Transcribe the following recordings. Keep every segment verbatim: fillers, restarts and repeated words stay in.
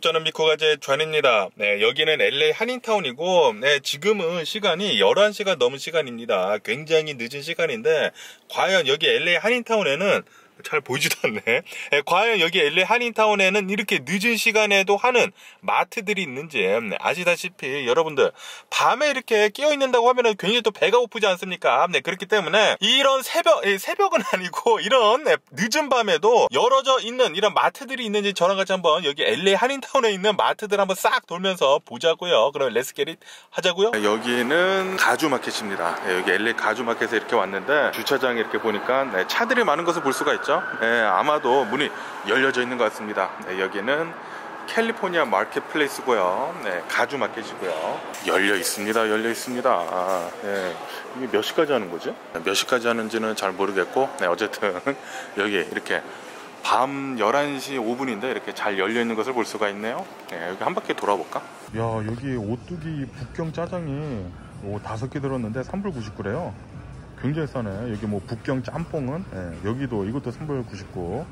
저는 미코가제 좌입니다. 네, 여기는 엘에이 한인타운이고, 네, 지금은 시간이 열한 시가 넘은 시간입니다. 굉장히 늦은 시간인데, 과연 여기 엘에이 한인타운에는 잘 보이지도 않네. 네, 과연 여기 엘에이 한인타운에는 이렇게 늦은 시간에도 하는 마트들이 있는지. 네, 아시다시피 여러분들 밤에 이렇게 끼어 있는다고 하면은 굉장히 또 배가 고프지 않습니까? 네, 그렇기 때문에 이런 새벽 새벽은 아니고 이런 늦은 밤에도 열어져 있는 이런 마트들이 있는지 저랑 같이 한번 여기 엘에이 한인타운에 있는 마트들 한번 싹 돌면서 보자고요. 그럼 렛츠 겟잇 하자고요. 여기는 가주 마켓입니다. 네, 여기 엘에이 가주 마켓에 이렇게 왔는데 주차장에 이렇게 보니까 네, 차들이 많은 것을 볼 수가 있죠. 예, 아마도 문이 열려져 있는 것 같습니다. 네, 여기는 캘리포니아 마켓플레이스고요. 네, 가주 마켓이고요. 열려 있습니다. 열려 있습니다. 아, 예. 이게 몇 시까지 하는 거지? 몇 시까지 하는지는 잘 모르겠고, 네, 어쨌든 여기 이렇게 밤 열한 시 오 분인데 이렇게 잘 열려 있는 것을 볼 수가 있네요. 네, 여기 한 바퀴 돌아볼까? 야, 여기 오뚜기 북경 짜장이 오, 다섯 개 들었는데 삼 불 구십구래요. 굉장히 싸네. 여기 뭐 북경 짬뽕은 예, 여기도 이것도 삼 불 구십구.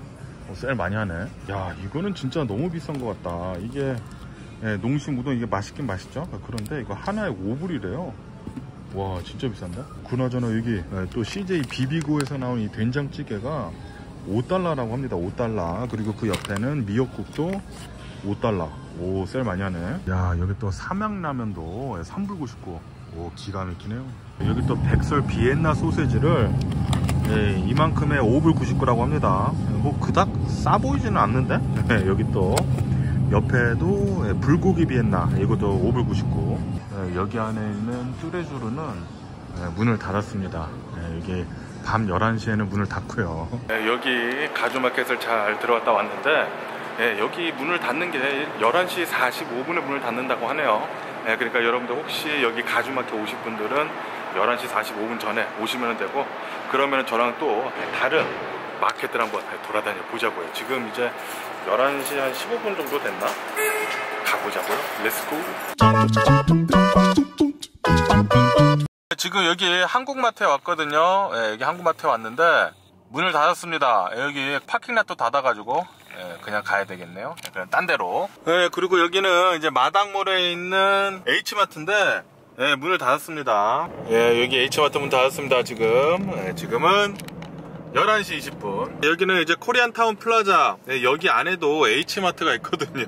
어, 셀 많이 하네. 야, 이거는 진짜 너무 비싼 것 같다. 이게 예, 농심 우동 이게 맛있긴 맛있죠. 그런데 이거 하나에 오 불이래요. 와, 진짜 비싼데. 그나저나 여기 예, 또 씨제이 비비고에서 나온 이 된장찌개가 오 달러라고 합니다. 오 달러. 그리고 그 옆에는 미역국도 오 달러. 오, 셀 많이 하네. 야, 여기 또 삼양라면도 예, 삼 불 구십구. 오, 기가 막히네요. 여기 또 백설 비엔나 소세지를 예, 이만큼에 오 불 구십구라고 합니다. 뭐 그닥 싸 보이지는 않는데? 예, 여기 또 옆에도 예, 불고기 비엔나 이것도 오 불 구십구. 예, 여기 안에 있는 뚜레쥬르는 예, 문을 닫았습니다. 예, 여기 밤 열한 시에는 문을 닫고요. 예, 여기 가주마켓을 잘 들어갔다 왔는데 예, 여기 문을 닫는 게 열한 시 사십오 분에 문을 닫는다고 하네요. 예, 그러니까 여러분들 혹시 여기 가주마켓 오실 분들은 열한 시 사십오 분 전에 오시면 되고, 그러면 저랑 또 다른 마켓들 한번 돌아다녀 보자고요. 지금 이제 열한 시 한 십오 분 정도 됐나? 가보자고요. 렛츠고. 지금 여기 한국마트에 왔거든요. 예, 여기 한국마트에 왔는데 문을 닫았습니다. 여기 파킹랏도 닫아가지고 예, 그냥 가야 되겠네요. 그냥 딴 데로. 예, 그리고 여기는 이제 마당몰에 있는 H마트인데 예, 문을 닫았습니다. 예, 여기 H마트 문 닫았습니다. 지금 예, 지금은 열한 시 이십 분. 여기는 이제 코리안타운 플라자. 예, 여기 안에도 H마트가 있거든요.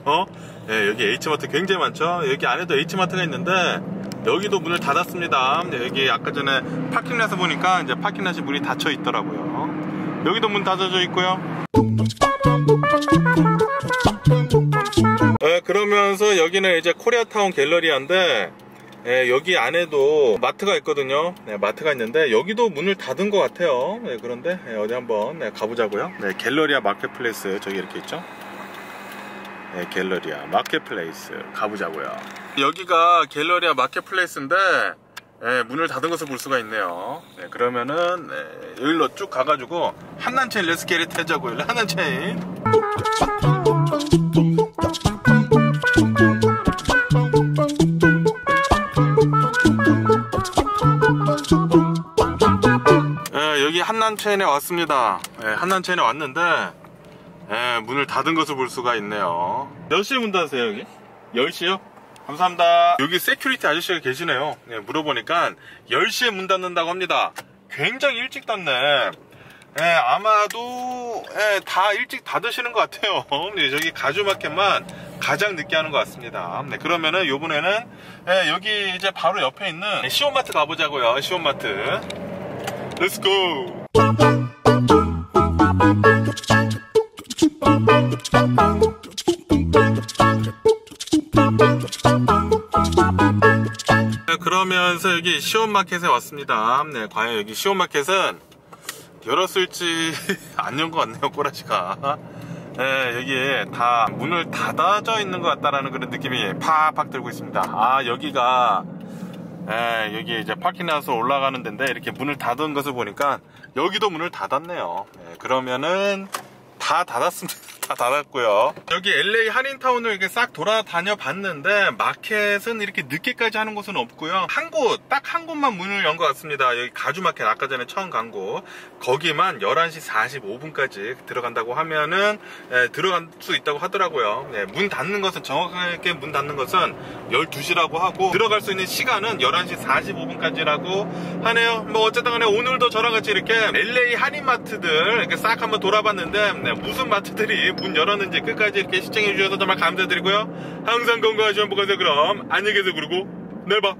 예, 여기 H마트 굉장히 많죠. 여기 안에도 H마트가 있는데 여기도 문을 닫았습니다. 예, 여기 아까 전에 파킹랏에서 보니까 이제 파킹랏이 문이 닫혀 있더라고요. 여기도 문 닫아져 있고요. 예, 그러면서 여기는 이제 코리아타운 갤러리아인데 예, 여기 안에도 마트가 있거든요. 네, 마트가 있는데 여기도 문을 닫은 것 같아요. 네, 그런데 네, 어디 한번 네, 가보자고요. 네, 갤러리아 마켓플레이스 저기 이렇게 있죠. 네, 갤러리아 마켓플레이스 가보자고요. 여기가 갤러리아 마켓플레이스인데 예, 문을 닫은 것을 볼 수가 있네요. 네, 그러면은 예, 여기로 쭉 가가지고 한남체인 렛츠 겟잇 해자고요. 한남체인. 예, 여기 한남체인에 왔습니다. 예, 한남체인에 왔는데 예, 문을 닫은 것을 볼 수가 있네요. 몇 시에 문 닫으세요 여기? 열 시요? 감사합니다. 여기 세큐리티 아저씨가 계시네요. 네, 물어보니까 열 시에 문 닫는다고 합니다. 굉장히 일찍 닫네. 예, 아마도 예, 다 일찍 닫으시는 것 같아요. 네, 저기 가주마켓만 가장 늦게 하는 것 같습니다. 네, 그러면은 요번에는 예, 여기 이제 바로 옆에 있는 시온마트 가보자고요. 시온마트 렛츠고. 네, 그러면서 여기 시온마켓에 왔습니다. 네, 과연 여기 시온마켓은 열었을지 안 연 것 같네요. 꼬라지가. 네, 여기 다 문을 닫아져 있는 것 같다라는 그런 느낌이 팍팍 들고 있습니다. 아, 여기가 네, 여기 이제 파킹라서 올라가는 데인데 이렇게 문을 닫은 것을 보니까 여기도 문을 닫았네요. 네, 그러면은 다 닫았습니다. 다 닫았고요. 여기 엘에이 한인타운을 이렇게 싹 돌아다녀 봤는데 마켓은 이렇게 늦게까지 하는 곳은 없고요. 한 곳, 딱 한 곳만 문을 연 것 같습니다. 여기 가주 마켓 아까 전에 처음 간 곳, 거기만 열한 시 사십오 분까지 들어간다고 하면은 예, 들어갈 수 있다고 하더라고요. 예, 문 닫는 것은 정확하게 문 닫는 것은 열두 시라고 하고 들어갈 수 있는 시간은 열한 시 사십오 분까지라고 하네요. 뭐 어쨌든 간에 오늘도 저랑 같이 이렇게 엘에이 한인마트들 이렇게 싹 한번 돌아봤는데 네, 무슨 마트들이 문 열었는지 끝까지 이렇게 시청해 주셔서 정말 감사드리고요. 항상 건강하시고 행복하세요. 그럼 안녕히 계세요. 그리고 내일 봐.